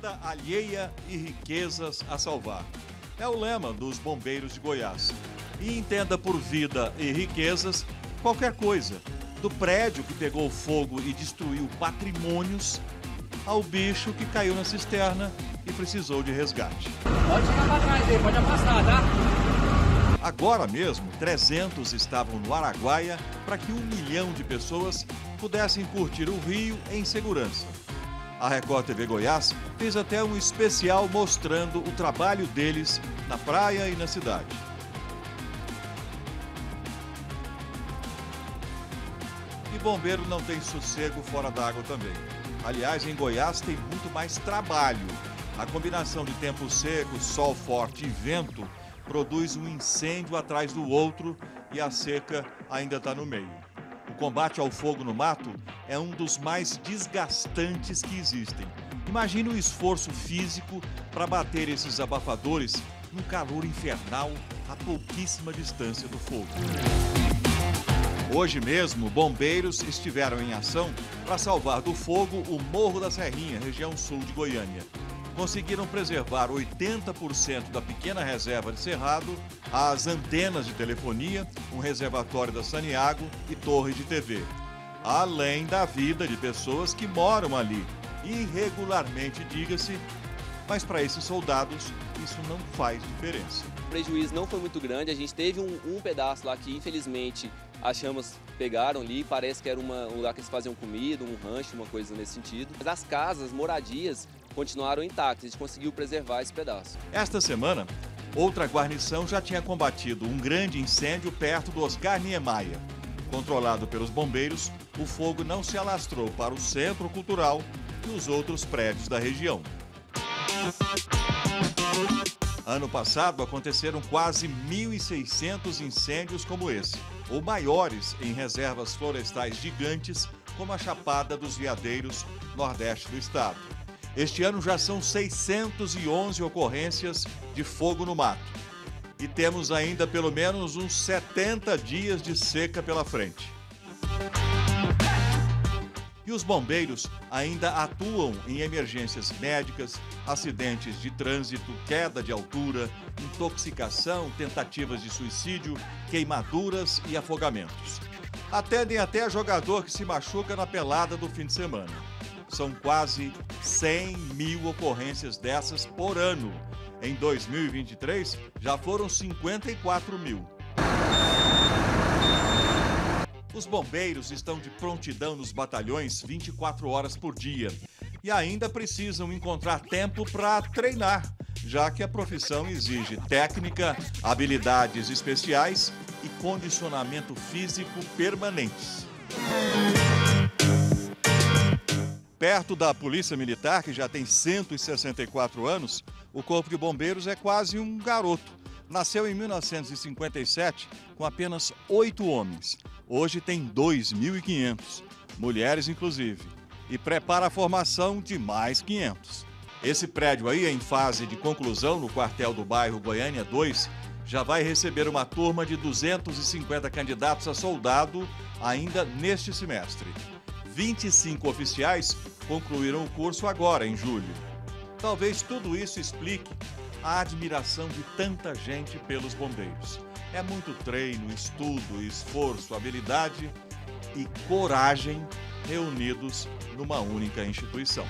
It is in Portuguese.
vida alheia e riquezas a salvar. É o lema dos Bombeiros de Goiás. E entenda por vida e riquezas qualquer coisa, do prédio que pegou fogo e destruiu patrimônios, ao bicho que caiu na cisterna e precisou de resgate. Pode chegar para trás aí, pode afastar, tá? Agora mesmo, 300 estavam no Araguaia para que 1 milhão de pessoas pudessem curtir o rio em segurança. A Record TV Goiás fez até um especial mostrando o trabalho deles na praia e na cidade. E bombeiro não tem sossego fora d'água também. Aliás, em Goiás tem muito mais trabalho. A combinação de tempo seco, sol forte e vento produz um incêndio atrás do outro e a seca ainda está no meio. O combate ao fogo no mato é um dos mais desgastantes que existem. Imagine o esforço físico para bater esses abafadores no calor infernal a pouquíssima distância do fogo. Hoje mesmo, bombeiros estiveram em ação para salvar do fogo o Morro da Serrinha, região sul de Goiânia. Conseguiram preservar 80% da pequena reserva de cerrado, as antenas de telefonia, um reservatório da Sanyago e torres de TV. Além da vida de pessoas que moram ali, irregularmente, diga-se, mas para esses soldados isso não faz diferença. O prejuízo não foi muito grande, a gente teve um pedaço lá que infelizmente as chamas pegaram ali, parece que era um lugar que eles faziam comida, um rancho, uma coisa nesse sentido. Mas as casas, moradias, continuaram intactas, a gente conseguiu preservar esse pedaço. Esta semana, outra guarnição já tinha combatido um grande incêndio perto do Oscar Niemeyer. Controlado pelos bombeiros, o fogo não se alastrou para o Centro Cultural e os outros prédios da região. Ano passado, aconteceram quase 1.600 incêndios como esse, ou maiores em reservas florestais gigantes, como a Chapada dos Veadeiros, nordeste do estado. Este ano já são 611 ocorrências de fogo no mato. E temos ainda pelo menos uns 70 dias de seca pela frente. E os bombeiros ainda atuam em emergências médicas, acidentes de trânsito, queda de altura, intoxicação, tentativas de suicídio, queimaduras e afogamentos. Atendem até jogador que se machuca na pelada do fim de semana. São quase 100 mil ocorrências dessas por ano. Em 2023, já foram 54 mil. Os bombeiros estão de prontidão nos batalhões 24 horas por dia e ainda precisam encontrar tempo para treinar, já que a profissão exige técnica, habilidades especiais e condicionamento físico permanentes. Perto da Polícia Militar, que já tem 164 anos, o Corpo de Bombeiros é quase um garoto. Nasceu em 1957 com apenas 8 homens. Hoje tem 2.500, mulheres inclusive, e prepara a formação de mais 500. Esse prédio aí, em fase de conclusão no quartel do bairro Goiânia 2, já vai receber uma turma de 250 candidatos a soldado ainda neste semestre. 25 oficiais concluíram o curso agora, em julho. Talvez tudo isso explique a admiração de tanta gente pelos bombeiros. É muito treino, estudo, esforço, habilidade e coragem reunidos numa única instituição.